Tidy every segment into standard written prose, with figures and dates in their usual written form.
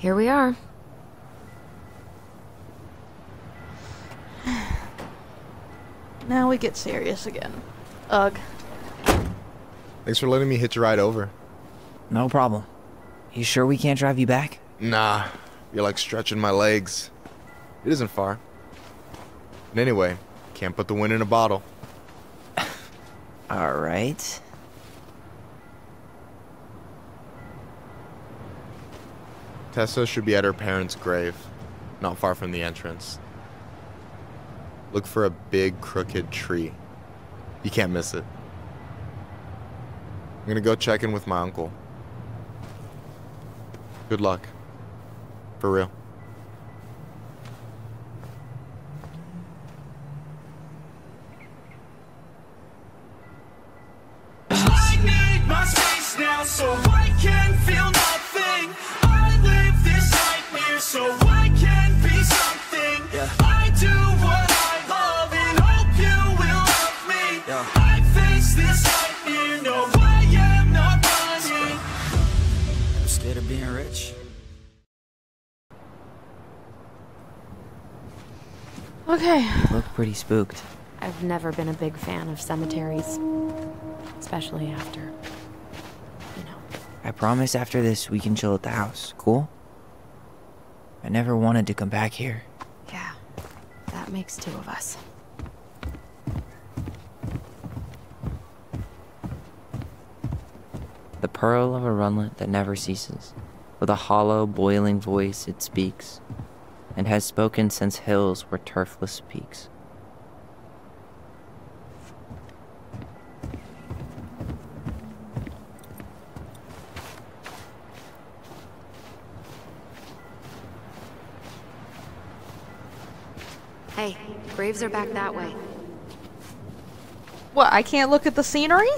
Here we are. Now we get serious again. Ugh. Thanks for letting me hitch a ride over. No problem. You sure we can't drive you back? Nah. You're like stretching my legs. It isn't far. And anyway, can't put the wind in a bottle. Alright. Tessa should be at her parents' grave, not far from the entrance. Look for a big, crooked tree. You can't miss it. I'm gonna go check in with my uncle. Good luck. For real. I need my space now, so I can feel nothing. I live this nightmare, so I can be something. Yeah. I do what I love and hope you will love me. Yeah. I face this nightmare, no, I am not running. I'm scared of being rich. Okay. You look pretty spooked. I've never been a big fan of cemeteries. Especially after, you know. I promise after this we can chill at the house, cool? I never wanted to come back here. Yeah, that makes two of us. The purl of a runlet that never ceases. With a hollow, boiling voice it speaks. And has spoken since hills were turfless peaks. Hey, graves are back that way. What, I can't look at the scenery?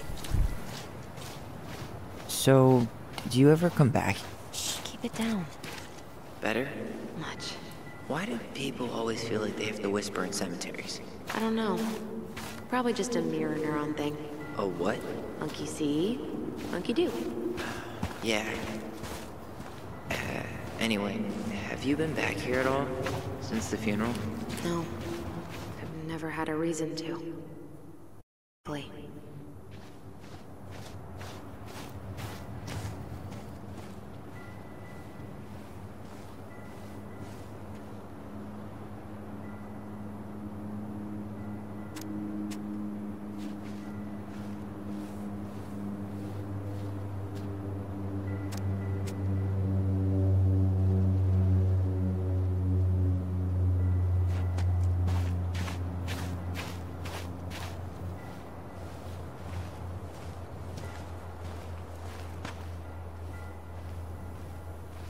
So, did you ever come back? Shh, keep it down. Better? Much. Why do people always feel like they have to whisper in cemeteries? I don't know. Probably just a mirror neuron thing. A what? Monkey see, monkey do. Yeah. Anyway, have you been back here at all? Since the funeral? No. I've never had a reason to. Please.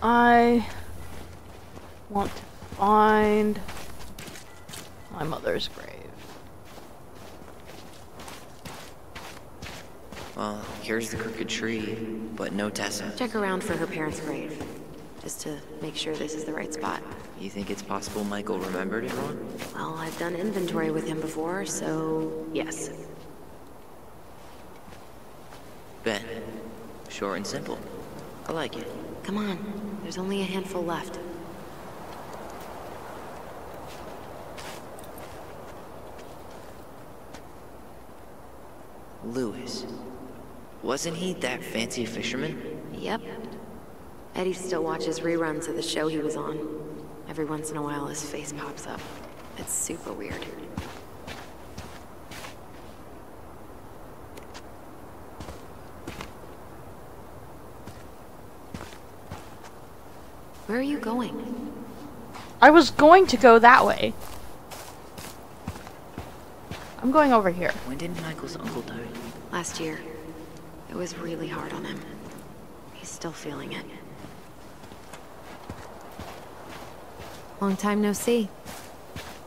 I want to find my mother's grave. Well, here's the crooked tree, but no Tessa. Check around for her parents' grave, just to make sure this is the right spot. You think it's possible Michael remembered it wrong? Well, I've done inventory with him before, so yes. Ben, short and simple. I like it. Come on. There's only a handful left. Lewis. Wasn't he that fancy fisherman? Yep. Eddie still watches reruns of the show he was on. Every once in a while his face pops up. It's super weird. Where are you going? I was going to go that way. I'm going over here. When did Michael's uncle die? Last year. It was really hard on him. He's still feeling it. Long time no see.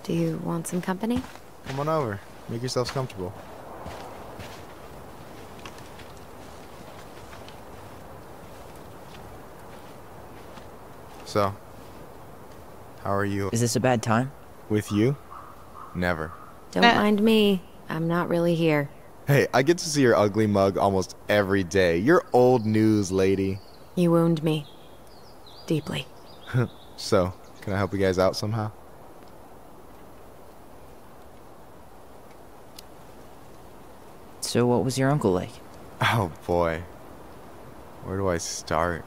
Do you want some company? Come on over. Make yourselves comfortable. So, how are you? Is this a bad time? With you? Never. Don't mind me. I'm not really here. Hey, I get to see your ugly mug almost every day. You're old news, lady. You wound me. Deeply. So, can I help you guys out somehow? So what was your uncle like? Oh boy. Where do I start?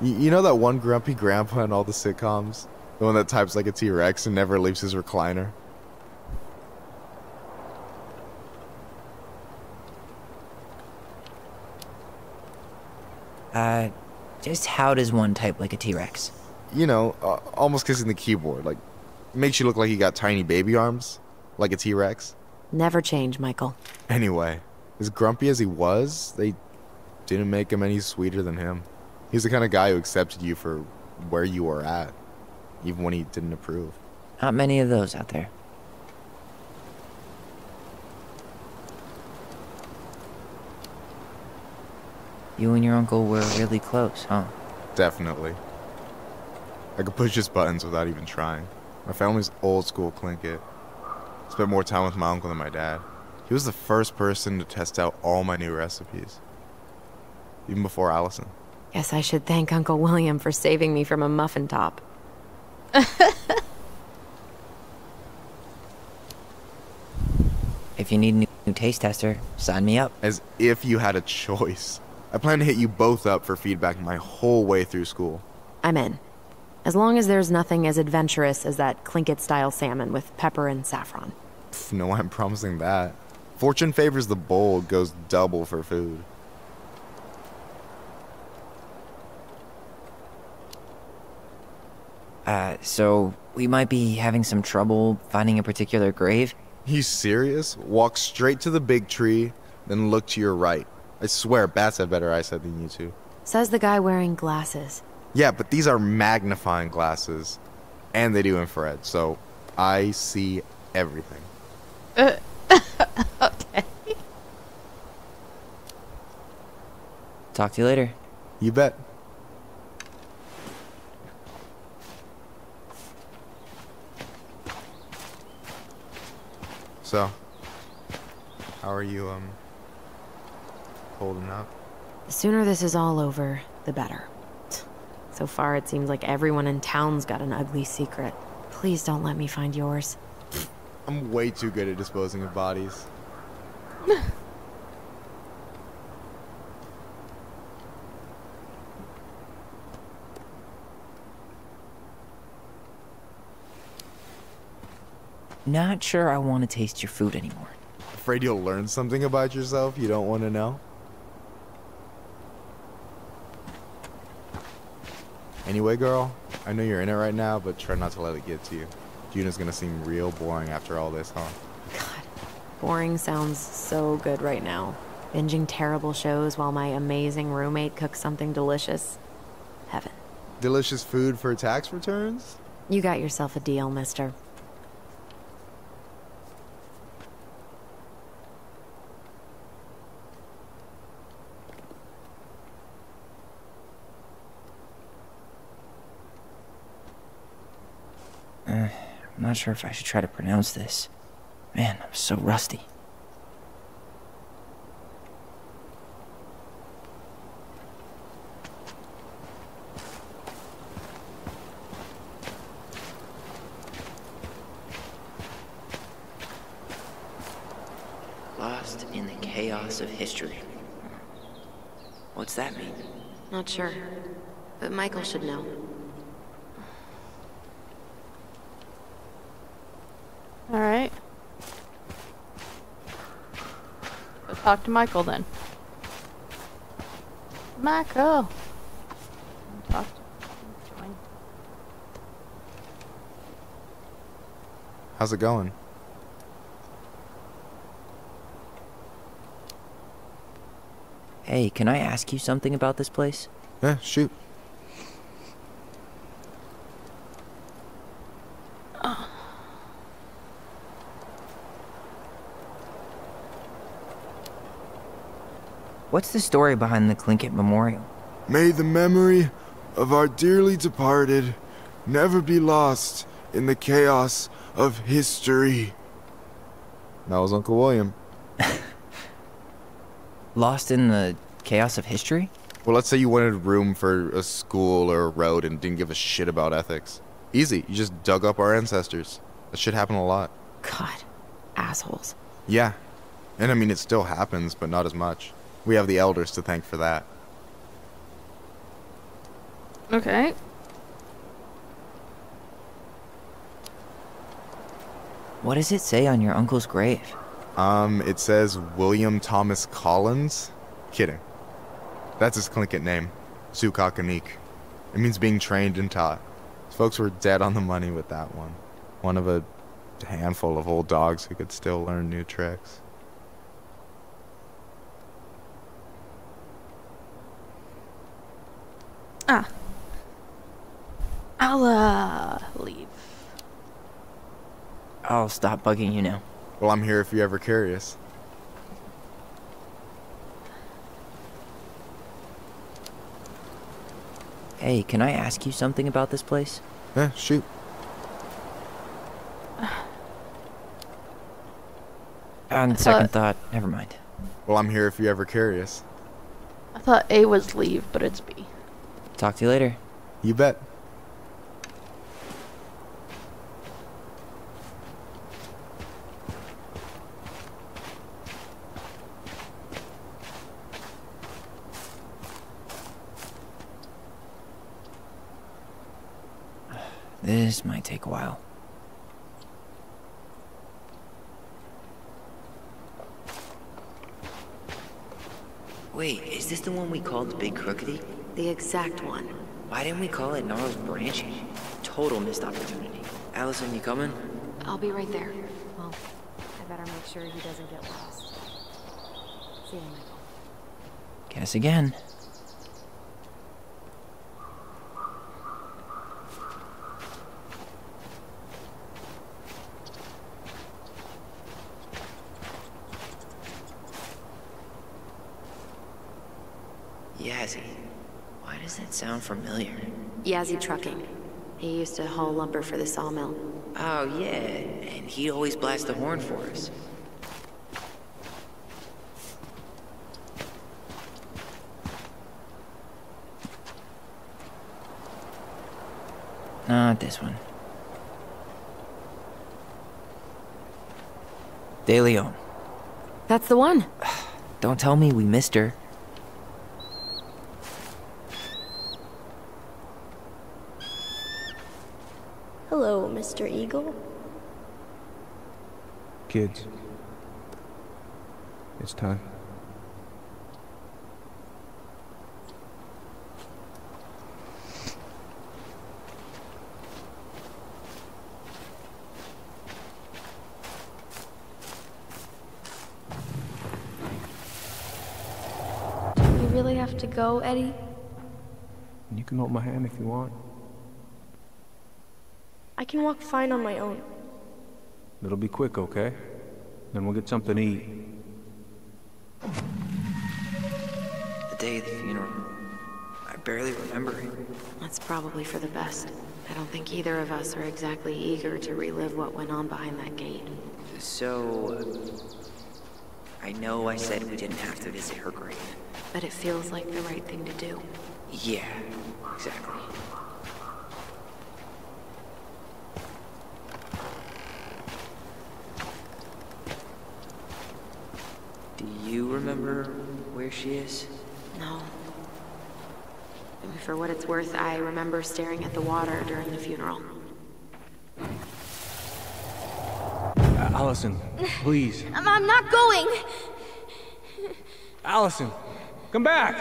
You know that one grumpy grandpa in all the sitcoms? The one that types like a T-Rex and never leaves his recliner? Just how does one type like a T-Rex? You know, almost kissing the keyboard. Like, makes you look like you got tiny baby arms. Like a T-Rex. Never change, Michael. Anyway, as grumpy as he was, they didn't make him any sweeter than him. He's the kind of guy who accepted you for where you were at, even when he didn't approve. Not many of those out there. You and your uncle were really close, huh? Definitely. I could push his buttons without even trying. My family's old school Tlingit. Spent more time with my uncle than my dad. He was the first person to test out all my new recipes. Even before Alysen. Guess I should thank Uncle William for saving me from a muffin top. If you need a new taste tester, sign me up. As if you had a choice. I plan to hit you both up for feedback my whole way through school. I'm in. As long as there's nothing as adventurous as that Tlingit-style salmon with pepper and saffron. Pff, no, I'm promising that. Fortune favors the bold, goes double for food. So we might be having some trouble finding a particular grave? You serious? Walk straight to the big tree, then look to your right. I swear, bats have better eyesight than you two. Says the guy wearing glasses. Yeah, but these are magnifying glasses, and they do infrared, so I see everything. Okay. Talk to you later. You bet. So, how are you, holding up? The sooner this is all over, the better. So far, it seems like everyone in town's got an ugly secret. Please don't let me find yours. I'm way too good at disposing of bodies. Not sure I want to taste your food anymore. Afraid you'll learn something about yourself you don't want to know? Anyway, girl, I know you're in it right now, but try not to let it get to you. Juneau's gonna seem real boring after all this, huh? God, boring sounds so good right now. Binging terrible shows while my amazing roommate cooks something delicious. Heaven. Delicious food for tax returns? You got yourself a deal, mister. I'm not sure if I should try to pronounce this. Man, I'm so rusty. Lost in the chaos of history. What's that mean? Not sure, but Michael should know. Alright. Go talk to Michael then. Michael! Talk to him. How's it going? Hey, can I ask you something about this place? Yeah, shoot. What's the story behind the Tlingit Memorial? May the memory of our dearly departed never be lost in the chaos of history. That was Uncle William. Lost in the chaos of history? Well, let's say you wanted room for a school or a road and didn't give a shit about ethics. Easy. You just dug up our ancestors. That shit happened a lot. God. Assholes. Yeah. And I mean, it still happens, but not as much. We have the elders to thank for that. Okay. What does it say on your uncle's grave? It says William Thomas Collins? Kidding. That's his Tlingit name. Zukakanik. It means being trained and taught. These folks were dead on the money with that one. One of a handful of old dogs who could still learn new tricks. Ah. I'll, leave. I'll stop bugging you now. Well, I'm here if you're ever curious. Hey, can I ask you something about this place? Yeah, shoot. On second thought, never mind. Well, I'm here if you're ever curious. I thought A was leave, but it's B. Talk to you later. You bet. This might take a while. Wait, is this the one we called the Big Crookedy? The exact one. Why didn't we call it Gnarl's Branch? Total missed opportunity. Alysen, you coming? I'll be right there. Well, I better make sure he doesn't get lost. See you, Michael. Guess again. Sound familiar? Yazzie Trucking. He used to haul lumber for the sawmill. Oh, yeah. And he'd always blast the horn for us. Not this one. De Leon. That's the one. Don't tell me we missed her. Hello, Mr. Eagle. Kids, it's time. Do we really have to go, Eddie? You can hold my hand if you want. I can walk fine on my own. It'll be quick, okay? Then we'll get something to eat. The day of the funeral. I barely remember it. That's probably for the best. I don't think either of us are exactly eager to relive what went on behind that gate. So, I know I said we didn't have to visit her grave. But it feels like the right thing to do. Yeah, exactly. Do you remember where she is? No. And for what it's worth, I remember staring at the water during the funeral. Alysen, please. I'm not going! Alysen, come back!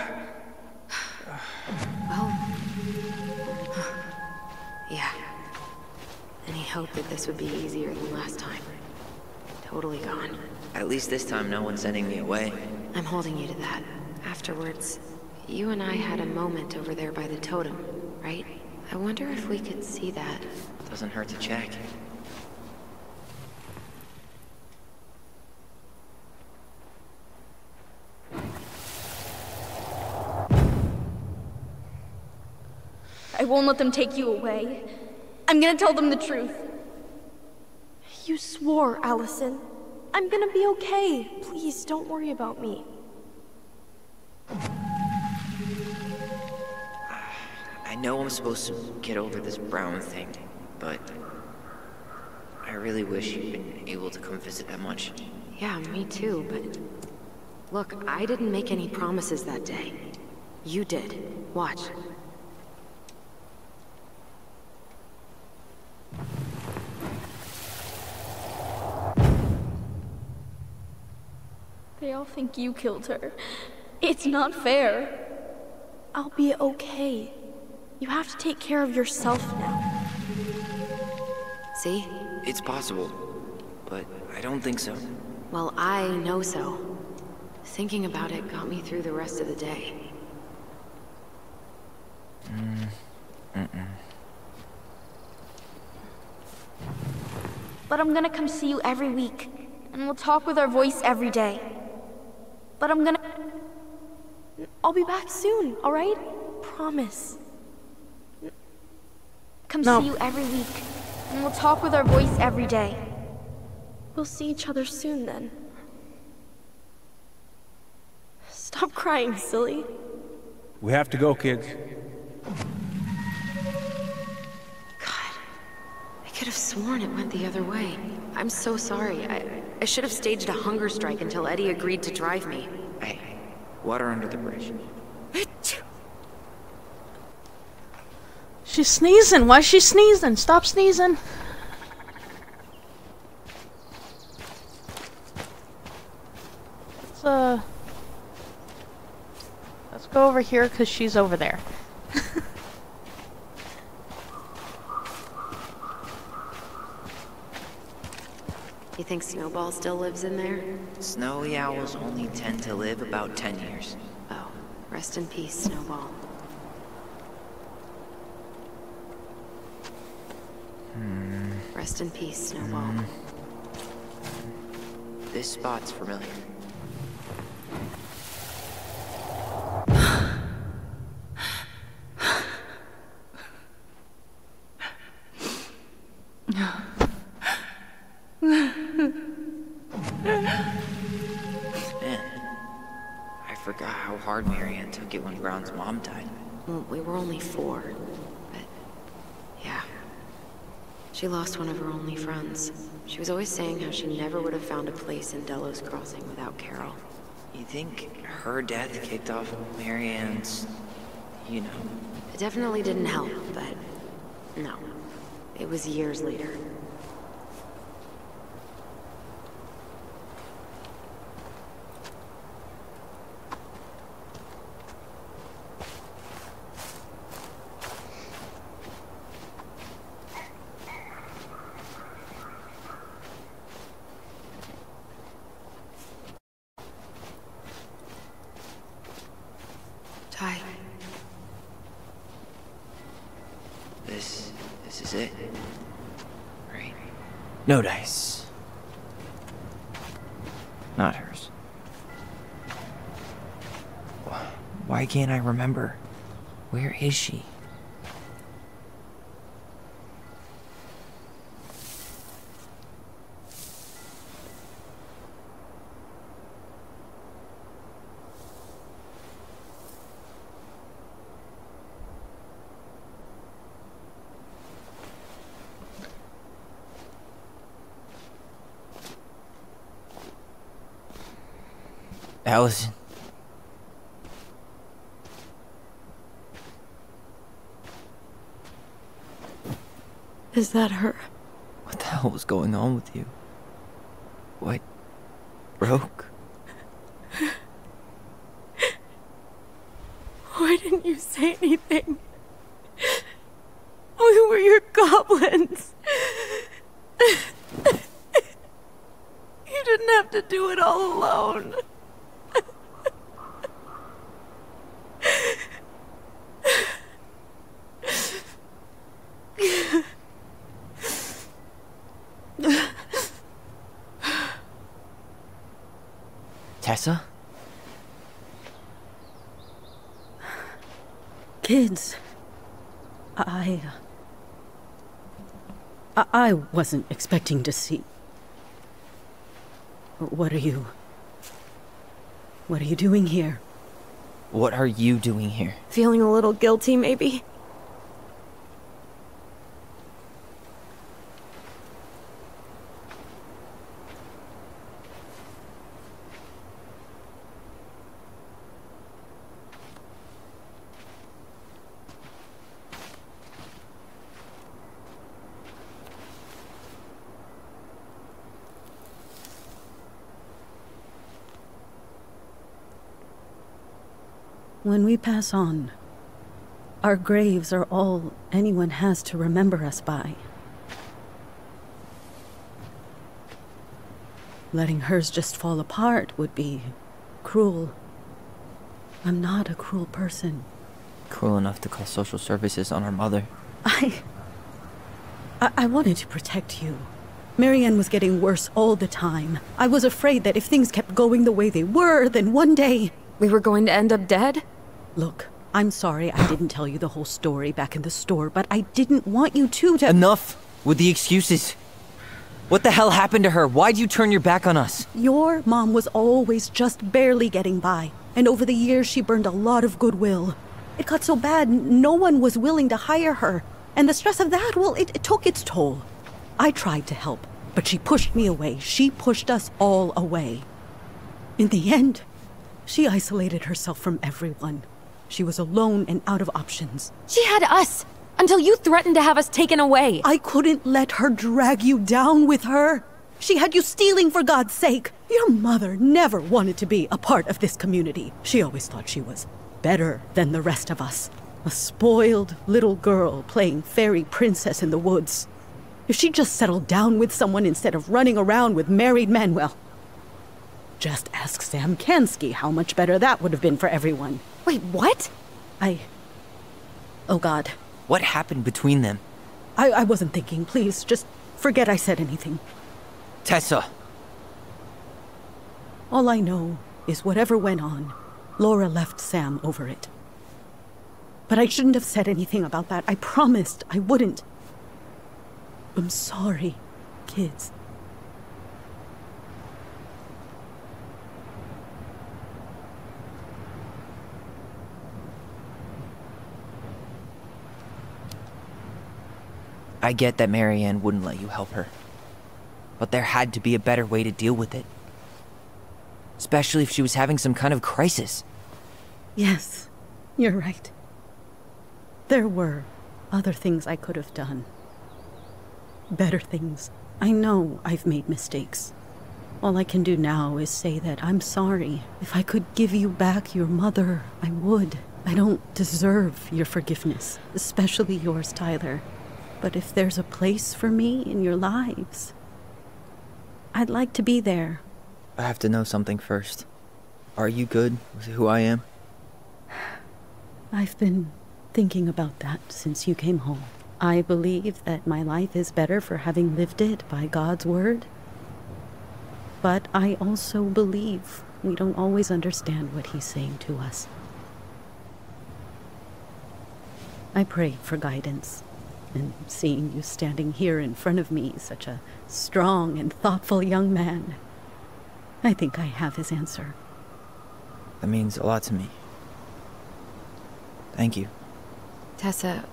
Well... yeah. And he hoped that this would be easier than last time. Totally gone. At least this time, no one's sending me away. I'm holding you to that. Afterwards, you and I had a moment over there by the totem, right? I wonder if we could see that. Doesn't hurt to check. I won't let them take you away. I'm gonna tell them the truth. You swore, Alysen. I'm gonna be okay. Please, don't worry about me. I know I'm supposed to get over this Brown thing, but I really wish you'd been able to come visit that much. Yeah, me too, but look, I didn't make any promises that day. You did. Watch. They all think you killed her. It's not fair. I'll be okay. You have to take care of yourself now. See? It's possible, but I don't think so. Well, I know so. Thinking about it got me through the rest of the day. But I'm gonna come see you every week, and we'll talk with our voice every day. But I'll be back soon, all right? Promise. Come see you every week, and we'll talk with our voice every day. We'll see each other soon, then. Stop crying, silly. We have to go, kids. God, I could have sworn it went the other way. I'm so sorry. I should have staged a hunger strike until Eddie agreed to drive me. Hey, water under the bridge. She's sneezing. Why is she sneezing? Stop sneezing. Let's go over here because she's over there. You think Snowball still lives in there? Snowy owls only tend to live about 10 years. Oh, rest in peace, Snowball. Rest in peace, Snowball. This spot's familiar. Man, I forgot how hard Mary-Ann took it when Brown's mom died. Well, we were only 4. She lost one of her only friends. She was always saying how she never would have found a place in Dello's Crossing without Carol. You think her death kicked off Mary-Ann's, you know? It definitely didn't help, but no. It was years later. No dice. Not hers. Why can't I remember? Where is she? Alysen. Is that her? What the hell was going on with you? What broke? Why didn't you say anything? We were your goblins. You didn't have to do it all alone. Tessa? Kids, I wasn't expecting to see. What are you doing here? Feeling a little guilty, maybe? When we pass on, our graves are all anyone has to remember us by. Letting hers just fall apart would be cruel. I'm not a cruel person. Cruel enough to call social services on her mother. I wanted to protect you. Mary-Ann was getting worse all the time. I was afraid that if things kept going the way they were, then one day... We were going to end up dead? Look, I'm sorry I didn't tell you the whole story back in the store, but I didn't want you two to- Enough with the excuses. What the hell happened to her? Why'd you turn your back on us? Your mom was always just barely getting by, and over the years she burned a lot of goodwill. It got so bad, no one was willing to hire her, and the stress of that, well, it took its toll. I tried to help, but she pushed me away. She pushed us all away. In the end, she isolated herself from everyone. She was alone and out of options. She had us, until you threatened to have us taken away. I couldn't let her drag you down with her. She had you stealing, for God's sake. Your mother never wanted to be a part of this community. She always thought she was better than the rest of us. A spoiled little girl playing fairy princess in the woods. If she just settled down with someone instead of running around with married men, well... Just ask Sam Kansky how much better that would have been for everyone. Wait, what? Oh, God. What happened between them? I wasn't thinking. Please, just forget I said anything. Tessa. All I know is whatever went on, Laura left Sam over it. But I shouldn't have said anything about that. I promised I wouldn't. I'm sorry, kids. I get that Mary-Ann wouldn't let you help her, but there had to be a better way to deal with it. Especially if she was having some kind of crisis. Yes, you're right. There were other things I could have done. Better things. I know I've made mistakes. All I can do now is say that I'm sorry. If I could give you back your mother, I would. I don't deserve your forgiveness, especially yours, Tyler. But if there's a place for me in your lives, I'd like to be there. I have to know something first. Are you good with who I am? I've been thinking about that since you came home. I believe that my life is better for having lived it by God's word. But I also believe we don't always understand what he's saying to us. I pray for guidance. And seeing you standing here in front of me, such a strong and thoughtful young man, I think I have his answer. That means a lot to me. Thank you. Tessa,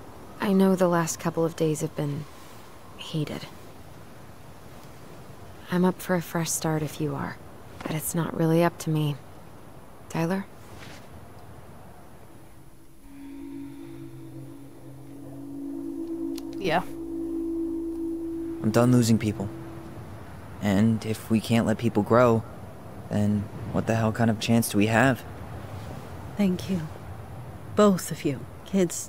I know the last couple of days have been heated. I'm up for a fresh start if you are, but it's not really up to me. Tyler? Yeah. I'm done losing people. And if we can't let people grow, then what the hell kind of chance do we have? Thank you. Both of you. Kids,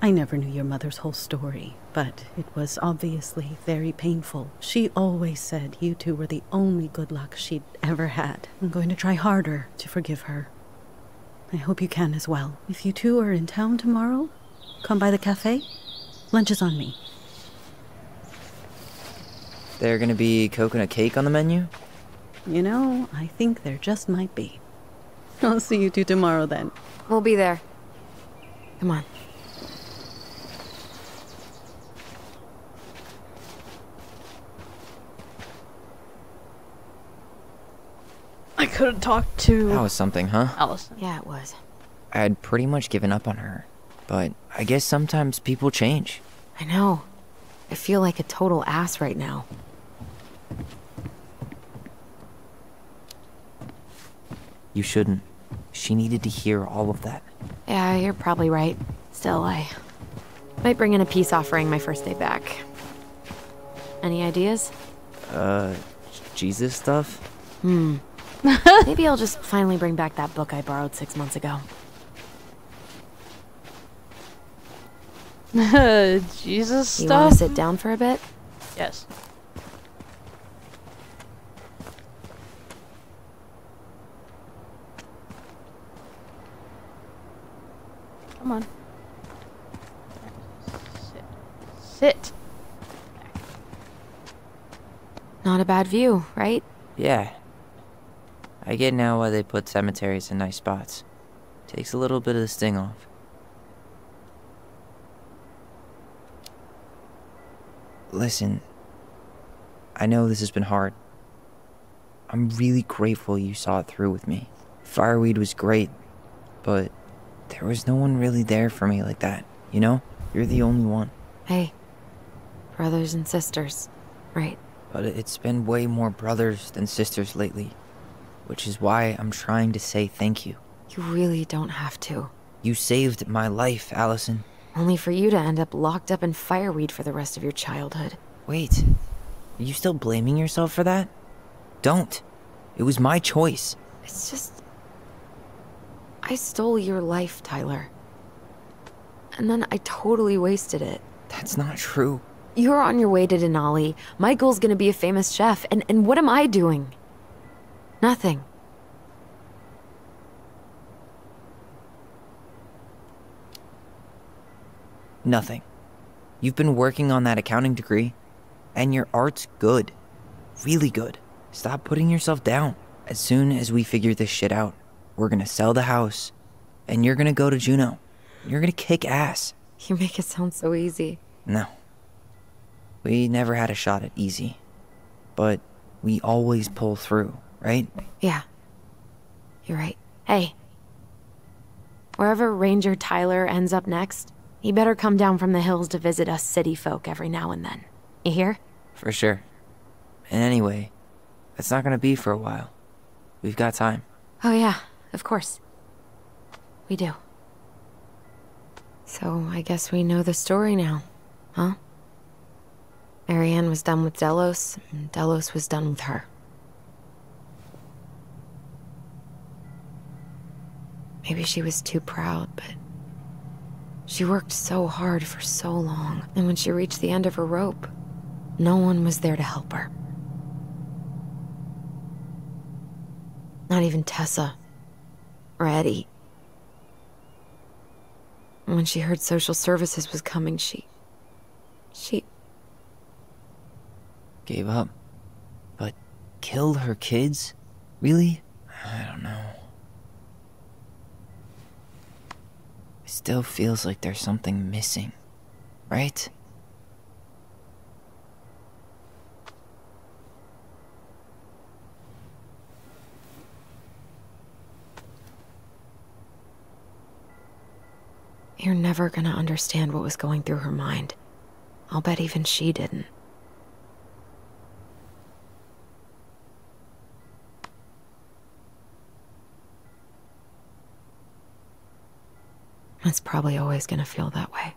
I never knew your mother's whole story, but it was obviously very painful. She always said you two were the only good luck she'd ever had. I'm going to try harder to forgive her. I hope you can as well. If you two are in town tomorrow, come by the cafe. Lunch is on me. There gonna be coconut cake on the menu? You know, I think there just might be. I'll see you two tomorrow then. We'll be there. Come on. I couldn't talk to... That was something, huh? Alysen. Yeah, it was. I had pretty much given up on her. But I guess sometimes people change. I know. I feel like a total ass right now. You shouldn't. She needed to hear all of that. Yeah, you're probably right. Still, I might bring in a peace offering my first day back. Any ideas? Jesus stuff? Maybe I'll just finally bring back that book I borrowed 6 months ago. Jesus stuff. You want to sit down for a bit? Yes. Come on. Sit. Not a bad view, right? Yeah. I get now why they put cemeteries in nice spots. Takes a little bit of the sting off. Listen, I know this has been hard. I'm really grateful you saw it through with me. Fireweed was great, but there was no one really there for me like that, you know? You're the only one. Hey, brothers and sisters, right? But it's been way more brothers than sisters lately, which is why I'm trying to say thank you. You really don't have to. You saved my life, Alysen. Only for you to end up locked up in Fireweed for the rest of your childhood. Wait, are you still blaming yourself for that? Don't. It was my choice. It's just... I stole your life, Tyler. And then I totally wasted it. That's not true. You're on your way to Denali. Michael's gonna be a famous chef, and what am I doing? Nothing. Nothing. You've been working on that accounting degree, and your art's good. Really good. Stop putting yourself down. As soon as we figure this shit out, we're gonna sell the house, and you're gonna go to Juneau. You're gonna kick ass. You make it sound so easy. No. We never had a shot at easy, but we always pull through, right? Yeah. You're right. Hey. Wherever Ranger Tyler ends up next, he better come down from the hills to visit us city folk every now and then. You hear? For sure. And anyway, that's not gonna be for a while. We've got time. Oh yeah, of course. We do. So, I guess we know the story now, huh? Mary-Ann was done with Dello's, and Dello's was done with her. Maybe she was too proud, but... she worked so hard for so long, and when she reached the end of her rope, no one was there to help her. Not even Tessa. Or Eddie. When she heard social services was coming, she gave up. But killed her kids? Really? I don't know. It still feels like there's something missing, right? You're never gonna understand what was going through her mind. I'll bet even she didn't. It's probably always gonna feel that way.